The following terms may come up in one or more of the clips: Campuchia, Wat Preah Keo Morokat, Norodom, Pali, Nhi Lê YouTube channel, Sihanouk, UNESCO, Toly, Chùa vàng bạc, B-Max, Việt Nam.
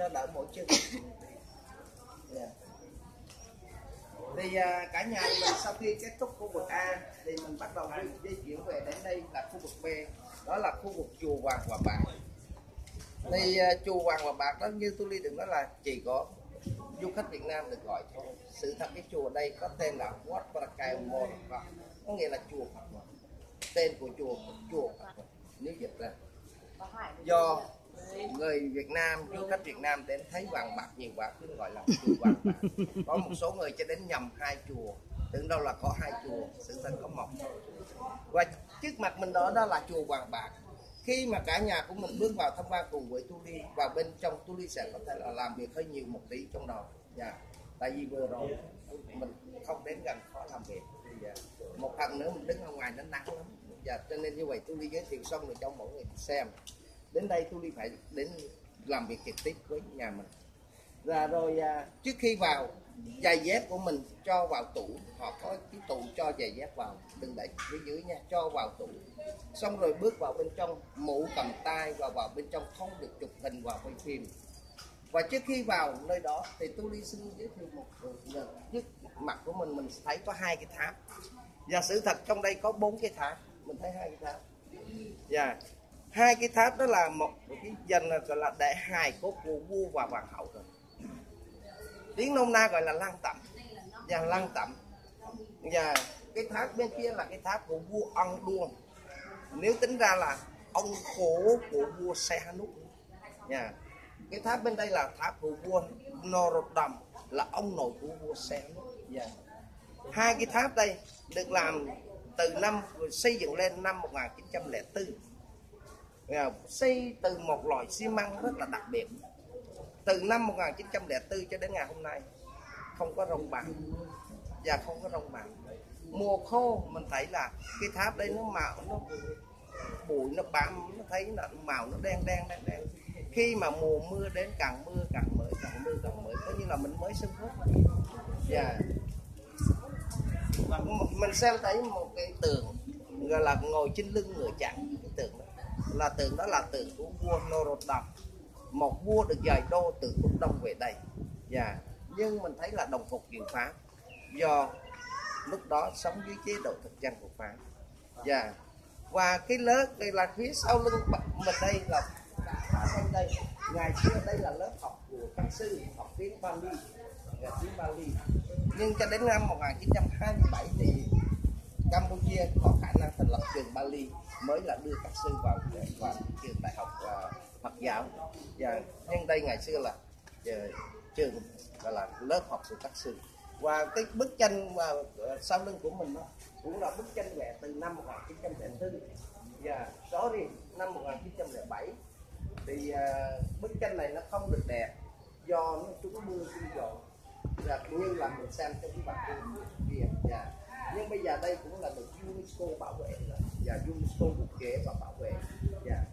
cho đỡ mỗi chân. Yeah. Thì cả nhà mình sau khi kết thúc khu vực A thì mình bắt đầu di chuyển về đến đây là khu vực B, đó là khu vực chùa Vàng và Bạc. Thì chùa Vàng và Bạc đó như Toly đừng nói là chỉ có du khách Việt Nam được gọi thôi. Sự thật cái chùa đây có tên là Wat Preah Keo Morokat, có nghĩa là chùa Phật Hoàng. Tên của chùa Phật Hoàng nếu dịch ra. Do người Việt Nam, du khách Việt Nam đến thấy vàng bạc nhiều quá cứ gọi là chùa Vàng Bạc. Có một số người cho đến nhầm hai chùa, tưởng đâu là có hai chùa, sự thật có một. Và trước mặt mình đó là chùa Vàng Bạc. Khi mà cả nhà của mình bước vào tham quan cùng với Toly, và bên trong Toly sẽ có thể là làm việc hơi nhiều một tí trong đó. Yeah. Tại vì vừa rồi mình không đến gần khó làm việc. Thì một phần nữa mình đứng ở ngoài nó nắng lắm. Và cho nên như vậy Toly giới thiệu xong rồi cho mọi người xem. Đến đây Toly phải đến làm việc trực tiếp với nhà mình. Và rồi trước khi vào, giày dép của mình cho vào tủ, họ có cái tủ cho giày dép vào, đừng để phía dưới nha, cho vào tủ. Xong rồi bước vào bên trong, mũ cầm tay và vào bên trong không được chụp hình và quay phim. Và trước khi vào nơi đó thì Toly xin giới thiệu một lần, trước mặt của mình thấy có hai cái tháp. Và sự thật trong đây có bốn cái tháp, mình thấy hai cái tháp. Và hai cái tháp đó là một cái dành gọi là để hài cốt của vua và hoàng hậu rồi. Tiếng nôm na gọi là lăng tẩm. Và lăng tẩm. Và cái tháp bên kia là cái tháp của vua Ông Đuông. Nếu tính ra là ông cố của vua Sihanouk. Cái tháp bên đây là tháp của vua Norodom, là ông nội của vua Sihanouk. Hai cái tháp đây được làm từ năm xây dựng lên năm 1904. Xây từ một loại xi măng rất là đặc biệt. Từ năm 1904 cho đến ngày hôm nay không có rong bạc và không có rong bạc. Mùa khô mình thấy là cái tháp đây nó màu nó bụi nó bám, nó thấy là màu nó đen. Khi mà mùa mưa đến càng mưa càng mới, coi như là mình mới xưng hốt. Và mình xem thấy một cái tượng gọi là ngồi trên lưng ngựa chẳng, cái tượng đó là tượng của vua Norodom, một vua được dời đô từ phương Đông về đây. Nhưng mình thấy là đồng phục người Pháp, do lúc đó sống dưới chế độ thực dân của Pháp. Và cái lớp đây là phía sau lưng mình đây là đây, ngày xưa đây là lớp học của các sư học tiếng Pali, nhưng cho đến năm 1927 thì Campuchia có khả năng thành lập trường Pali, mới là đưa các sư vào trường đại học Phật giáo. Nhưng đây ngày xưa là trường gọi là lớp học của các sư. Và cái bức tranh mà sau lưng của mình đó, cũng là bức tranh vẽ từ năm 1904 và đó đi năm 1907 thì bức tranh này nó không được đẹp do nó trúng mưa trúng gió, như là mình xem trong cái bản đồ kia. Nhưng bây giờ đây cũng là được UNESCO bảo vệ rồi, và UNESCO thiết kế và bảo vệ, và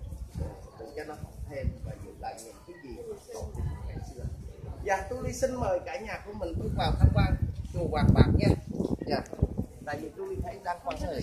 để cho nó học thêm và giữ lại những cái gì còn từ ngày xưa. Và Toly xin mời cả nhà của mình bước vào tham quan chùa Vàng Bạc nha. Tại vì Toly thấy đang quan hệ.